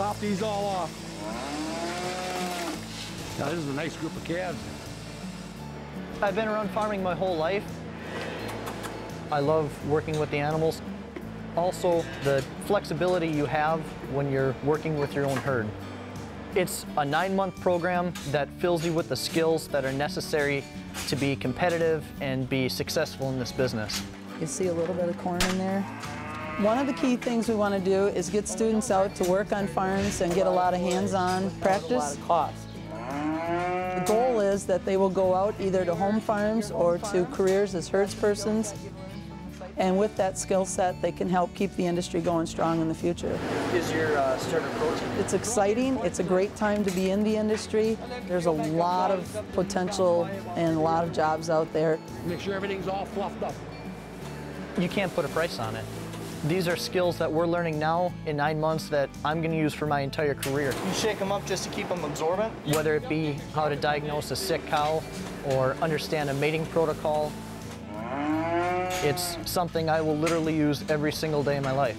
top these all off. Now, this is a nice group of calves. I've been around farming my whole life. I love working with the animals. Also, the flexibility you have when you're working with your own herd. It's a 9-month program that fills you with the skills that are necessary to be competitive and be successful in this business. You see a little bit of corn in there. One of the key things we want to do is get students out to work on farms and get a lot of hands-on practice. The goal is that they will go out either to home farms or to careers as herdspersons. And with that skill set, they can help keep the industry going strong in the future. Is your starter protein? It's exciting. It's a great time to be in the industry. There's a lot of potential and a lot of jobs out there. Make sure everything's all fluffed up. You can't put a price on it. These are skills that we're learning now in 9 months that I'm going to use for my entire career. You shake them up just to keep them absorbent? Whether it be how to diagnose a sick cow or understand a mating protocol, it's something I will literally use every single day of my life.